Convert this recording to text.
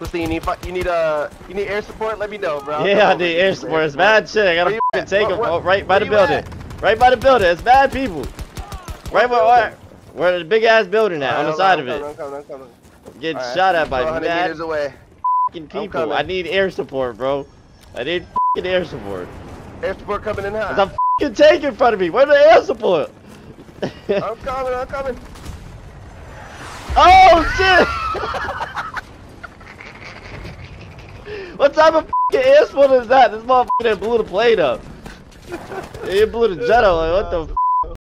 Listen, you need air support. Let me know, bro. Yeah, I need air support. It's bad shit. I gotta fucking take them right by the building. Right by the building. It's bad people. Right where the big ass building at on the side of it. Getting shot at by bad fucking people. I need air support, bro. I need fucking air support. Air support coming in hot. There's a fucking tank in front of me. Where's the air support? I'm coming. I'm coming. Oh shit! What type of fucking air support is that? This motherfucker blew the plane up. It blew the jet up. Like, what the